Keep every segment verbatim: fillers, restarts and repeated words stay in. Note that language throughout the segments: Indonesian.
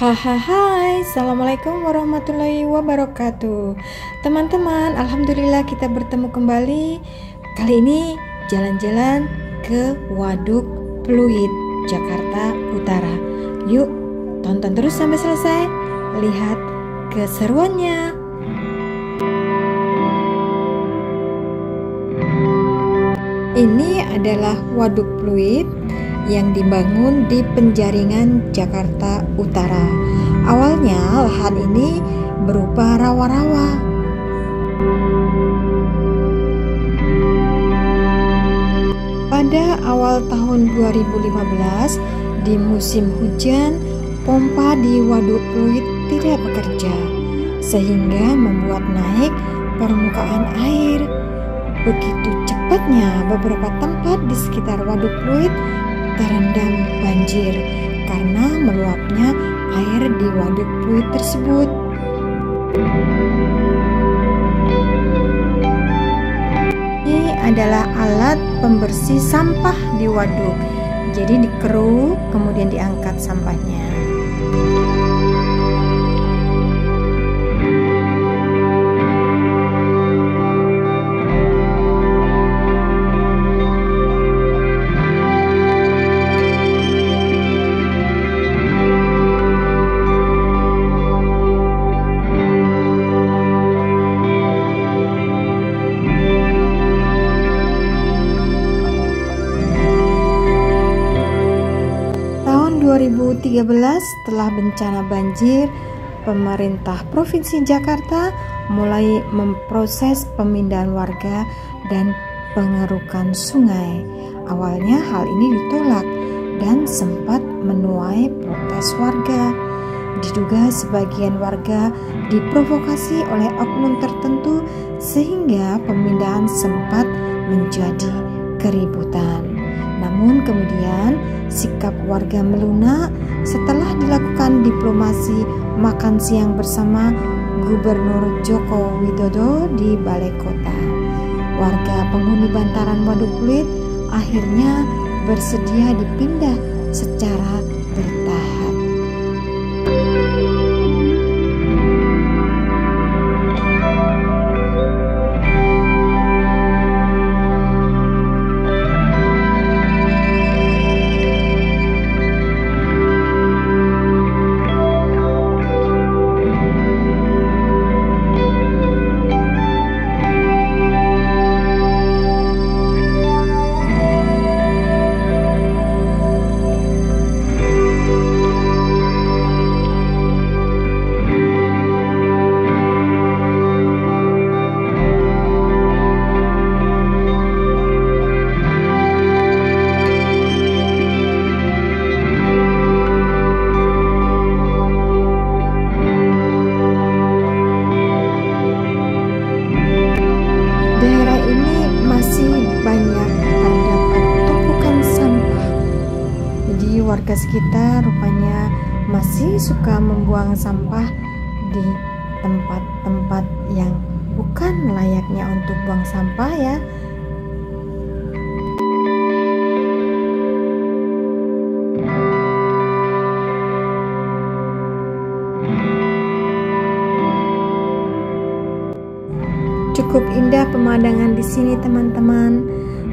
Hai, assalamualaikum warahmatullahi wabarakatuh. Teman-teman, alhamdulillah kita bertemu kembali. Kali ini jalan-jalan ke Waduk Pluit, Jakarta Utara. Yuk, tonton terus sampai selesai. Lihat keseruannya. Ini adalah Waduk Pluit yang dibangun di Penjaringan, Jakarta Utara. Awalnya lahan ini berupa rawa-rawa. Pada awal tahun dua ribu lima belas, di musim hujan, pompa di Waduk Pluit tidak bekerja, sehingga membuat naik permukaan air. Begitu cepatnya, beberapa tempat di sekitar Waduk Pluit terendam banjir karena meluapnya air di Waduk Pluit tersebut. Ini adalah alat pembersih sampah di waduk. Jadi dikeruk, kemudian diangkat sampahnya. dua ribu tiga belas setelah bencana banjir, pemerintah Provinsi Jakarta mulai memproses pemindahan warga dan pengerukan sungai. Awalnya hal ini ditolak dan sempat menuai protes warga. Diduga sebagian warga diprovokasi oleh oknum tertentu sehingga pemindahan sempat menjadi keributan. Namun kemudian sikap warga melunak setelah dilakukan diplomasi makan siang bersama Gubernur Joko Widodo di Balai Kota. Warga penghuni bantaran Waduk Pluit akhirnya bersedia dipindah secara bertahap. Warga sekitar rupanya masih suka membuang sampah di tempat-tempat yang bukan layaknya untuk buang sampah ya. Cukup indah pemandangan di sini teman-teman.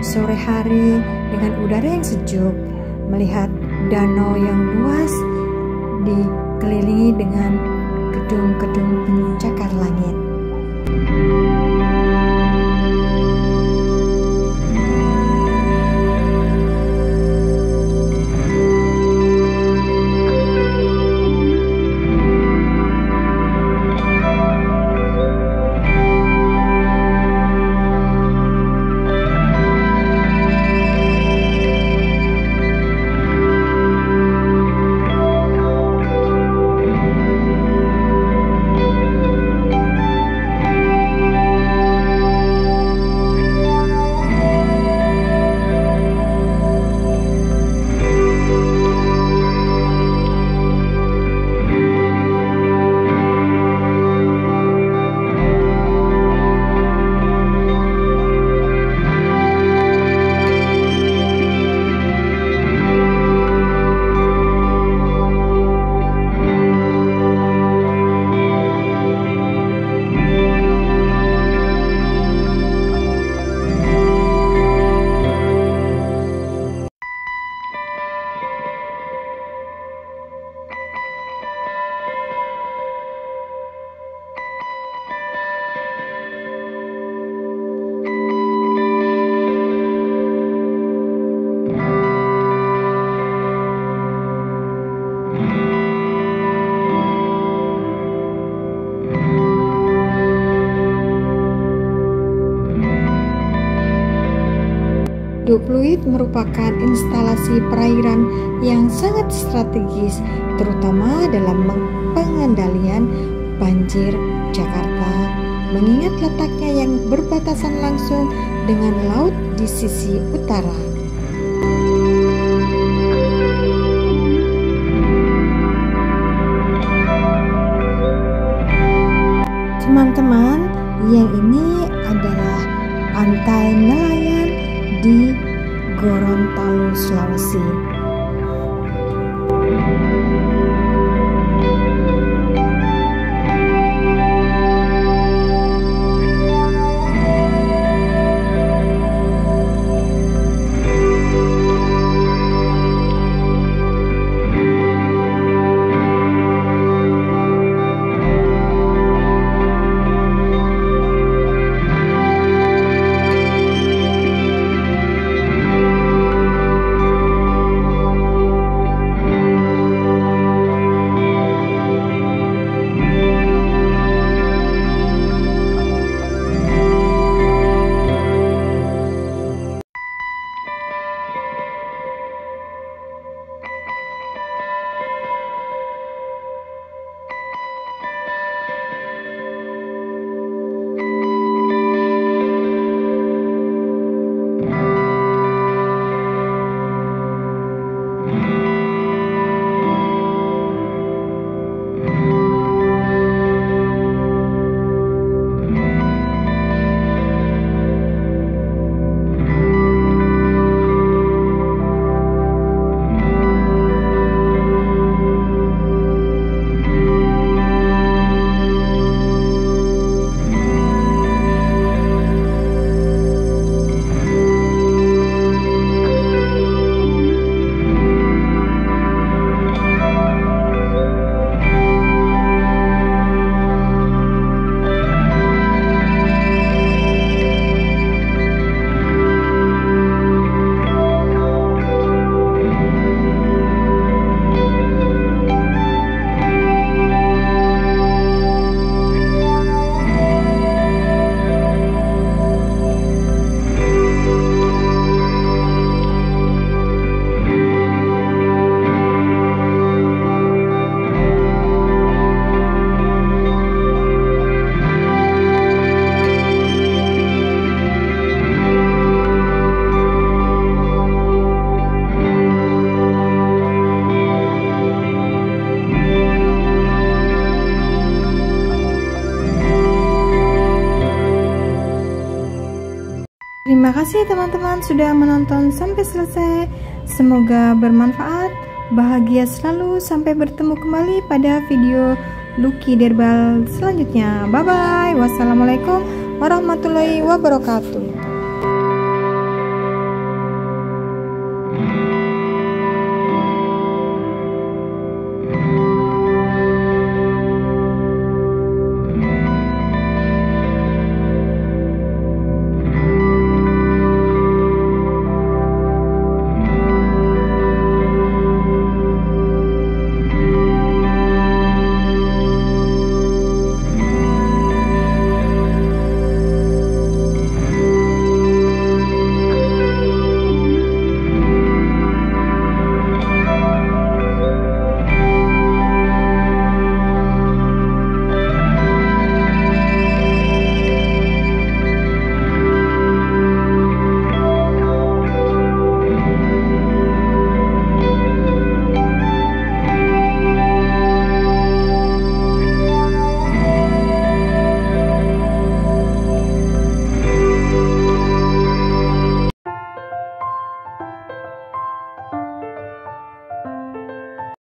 Sore hari dengan udara yang sejuk, melihat danau yang luas dikelilingi dengan gedung-gedung pencakar langit. Waduk Pluit merupakan instalasi perairan yang sangat strategis, terutama dalam pengendalian banjir Jakarta, mengingat letaknya yang berbatasan langsung dengan laut di sisi utara. Teman-teman, yang ini adalah Pantai Nelayan di Gorontalo, Sulawesi. Terima kasih teman-teman sudah menonton sampai selesai. Semoga bermanfaat, bahagia selalu. Sampai bertemu kembali pada video Lucky Derbal selanjutnya. Bye-bye. Wassalamualaikum warahmatullahi wabarakatuh.